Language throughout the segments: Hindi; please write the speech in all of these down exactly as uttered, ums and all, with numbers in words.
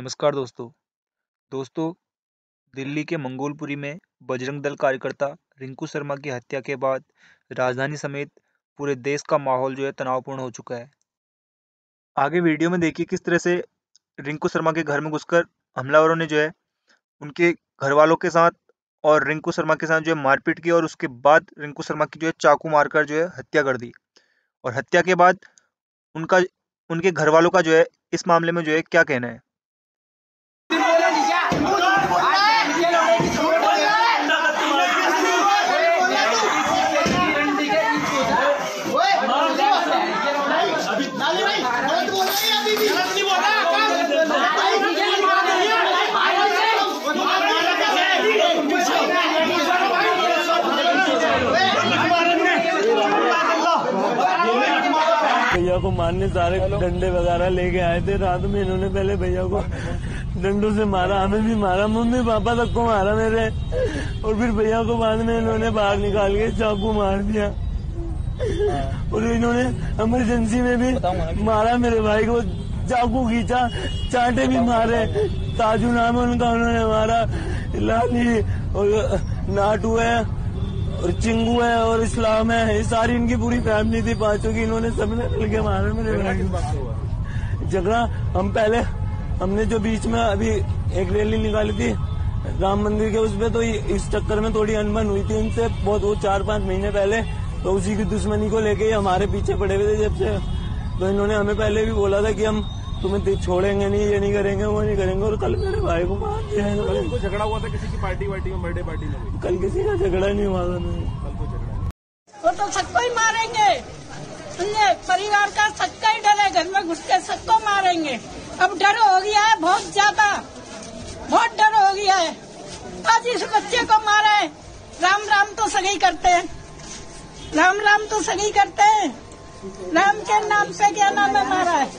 नमस्कार दोस्तों दोस्तों दिल्ली के मंगोलपुरी में बजरंग दल कार्यकर्ता रिंकू शर्मा की हत्या के बाद राजधानी समेत पूरे देश का माहौल जो है तनावपूर्ण हो चुका है। आगे वीडियो में देखिए किस तरह से रिंकू शर्मा के घर में घुसकर हमलावरों ने जो है उनके घर वालों के साथ और रिंकू शर्मा के साथ जो है मारपीट की और उसके बाद रिंकू शर्मा की जो है चाकू मारकर जो है हत्या कर दी। और हत्या के बाद उनका उनके घर वालों का जो है इस मामले में जो है क्या कहना है। भैया को मारने सारे डंडे वगैरह लेके आए थे रात में। इन्होंने पहले भैया को डंडों से मारा, हमें भी मारा, मम्मी पापा तक को मारा मेरे। और फिर भैया को बाद में इन्होंने बाहर निकाल के चाकू मार दिया। और इन्होंने इमरजेंसी में भी मारा मेरे भाई को, चाकू खींचा, चांटे भी मारे। ताजू नाम है उनका, उन्होंने मारा। लाली और नाटू है और चिंगू है और इस्लाम है, ये सारी इनकी पूरी फैमिली थी पांचों की। इन्होंने सबने मिलकर मारा मेरे भाई। झगड़ा हम पहले हमने जो बीच में अभी एक रैली निकाली थी राम मंदिर के उसमें, तो इस चक्कर में थोड़ी अनबन हुई थी उनसे बहुत। वो चार पांच महीने पहले तो उसी की दुश्मनी को लेके हमारे पीछे पड़े हुए थे जब से। तो इन्होंने हमें पहले भी बोला था कि हम तुम्हें छोड़ेंगे नहीं, ये नहीं करेंगे, वो नहीं करेंगे। और कल मेरे भाई को मार दिया। कल इनको झगड़ा हुआ था किसी की पार्टी वार्टी में, बर्थडे पार्टी में? कल किसी का झगड़ा नहीं हुआ था। नहीं, कल तो झगड़ा वो तो सबको ही मारेंगे। परिवार का सबका ही डर है, घर में घुस के सबको मारेंगे। अब डर हो गया है बहुत ज्यादा, बहुत डर हो गया है। आज इस बच्चे को मारा है। राम राम तो सगी करते हैं, राम राम तो सगी करते हैं, राम के नाम से क्या नाम है मारा है,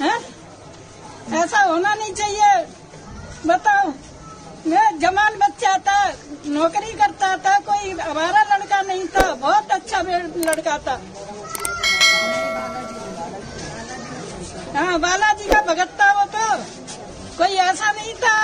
है? ऐसा होना नहीं चाहिए। बताओ, मैं जवान बच्चा था, नौकरी करता था, कोई हमारा लड़का नहीं था, बहुत अच्छा लड़का था। हाँ, बालाजी का भगत था वो, तो कोई ऐसा नहीं था।